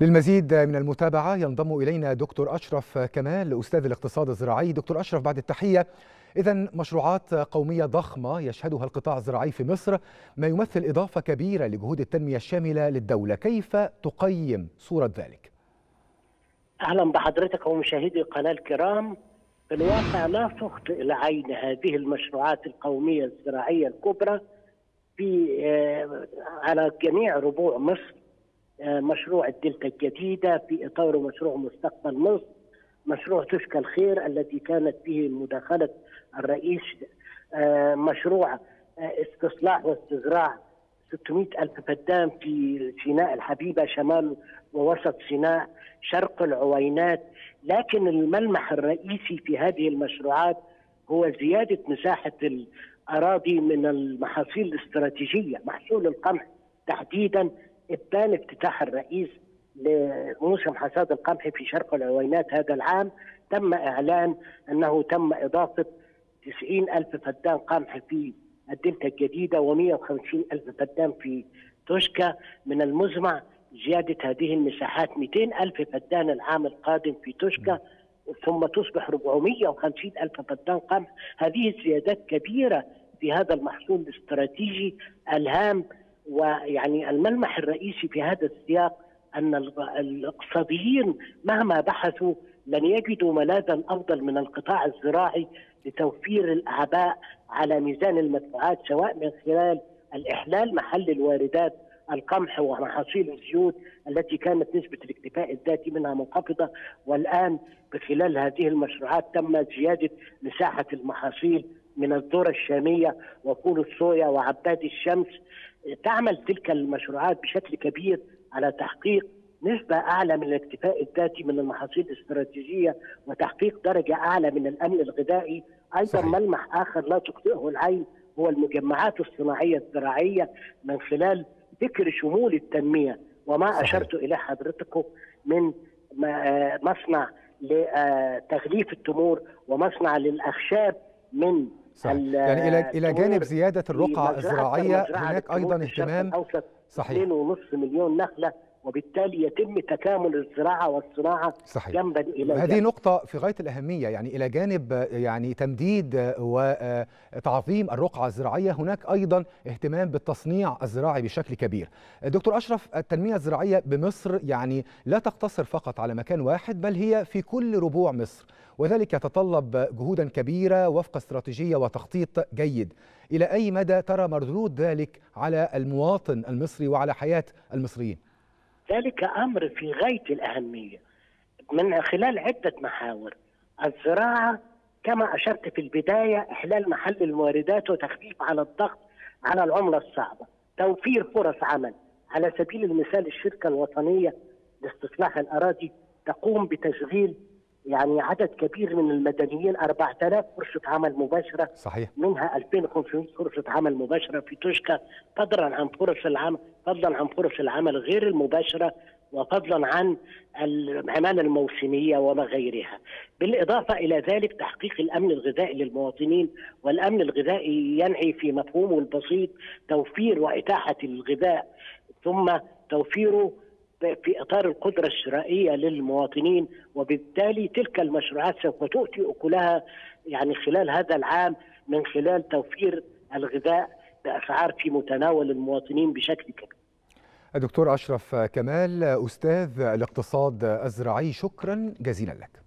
للمزيد من المتابعة ينضم إلينا دكتور أشرف كمال، أستاذ الاقتصاد الزراعي. دكتور أشرف، بعد التحية. إذن مشروعات قومية ضخمة يشهدها القطاع الزراعي في مصر، ما يمثل إضافة كبيرة لجهود التنمية الشاملة للدولة. كيف تقيم صورة ذلك؟ أهلا بحضرتك ومشاهدي القناة الكرام. في الواقع لا تخطئ العين هذه المشروعات القومية الزراعية الكبرى على جميع ربوع مصر. مشروع الدلتا الجديدة في إطاره مشروع مستقبل مصر، مشروع تشك الخير التي كانت فيه مداخلة الرئيس، مشروع استصلاح واستزراع 600 ألف فدان في سيناء الحبيبة، شمال ووسط سيناء، شرق العوينات. لكن الملمح الرئيسي في هذه المشروعات هو زيادة مساحة الأراضي من المحاصيل الاستراتيجية، محصول القمح تحديدا، إبان افتتاح الرئيس لموسم حصاد القمح في شرق العوينات هذا العام. تم إعلان أنه تم إضافة 90 ألف فدان قمح في الدلتا الجديدة و150 ألف فدان في توشكا. من المزمع زيادة هذه المساحات 200 ألف فدان العام القادم في توشكا، ثم تصبح 450 ألف فدان قمح. هذه الزيادات كبيرة في هذا المحصول الاستراتيجي الهام. ويعني الملمح الرئيسي في هذا السياق أن الاقتصاديين مهما بحثوا لن يجدوا ملاذا أفضل من القطاع الزراعي لتوفير الأعباء على ميزان المدفوعات، سواء من خلال الإحلال محل الواردات القمح ومحاصيل الزيوت التي كانت نسبة الاكتفاء الذاتي منها منخفضة، والآن بخلال هذه المشروعات تم زيادة مساحة المحاصيل من الذرة الشامية وفول الصويا وعباد الشمس. تعمل تلك المشروعات بشكل كبير على تحقيق نسبة أعلى من الاكتفاء الذاتي من المحاصيل الاستراتيجية وتحقيق درجة أعلى من الأمن الغذائي. أيضا ملمح آخر لا تخطئه العين هو المجمعات الصناعية الزراعية من خلال فكر شمول التنمية، وما أشرت إليه حضرتكم من مصنع لتغليف التمور ومصنع للأخشاب من يعني إلى جانب زيادة الرقعة الزراعية هناك أيضا اهتمام 2.5 مليون نخلة، وبالتالي يتم تكامل الزراعة والصناعة جنبا إلى هذه جانب. نقطة في غاية الأهمية، يعني إلى جانب يعني تمديد وتعظيم الرقعة الزراعية هناك أيضا اهتمام بالتصنيع الزراعي بشكل كبير. دكتور أشرف، التنمية الزراعية بمصر يعني لا تقتصر فقط على مكان واحد، بل هي في كل ربوع مصر، وذلك يتطلب جهودا كبيرة وفق استراتيجية وتخطيط جيد. إلى أي مدى ترى مردود ذلك على المواطن المصري وعلى حياة المصريين؟ ذلك أمر في غاية الأهمية من خلال عدة محاور. الزراعة كما أشرت في البداية، إحلال محل المواردات وتخفيف على الضغط على العملة الصعبة، توفير فرص عمل. على سبيل المثال الشركة الوطنية لاستصلاح الأراضي تقوم بتشغيل يعني عدد كبير من المدنيين، 4000 فرصة عمل مباشرة. صحيح. منها 2500 فرصة عمل مباشرة في توشكا، فضلا عن فرص العمل غير المباشرة، وفضلا عن العمالة الموسمية وما غيرها. بالإضافة إلى ذلك تحقيق الأمن الغذائي للمواطنين، والأمن الغذائي ينعي في مفهومه البسيط توفير وإتاحة الغذاء، ثم توفيره في إطار القدرة الشرائية للمواطنين. وبالتالي تلك المشروعات سوف تؤتي أكلها يعني خلال هذا العام من خلال توفير الغذاء بأسعار في متناول المواطنين بشكل كبير. الدكتور أشرف كمال، أستاذ الاقتصاد الزراعي، شكرا جزيلا لك.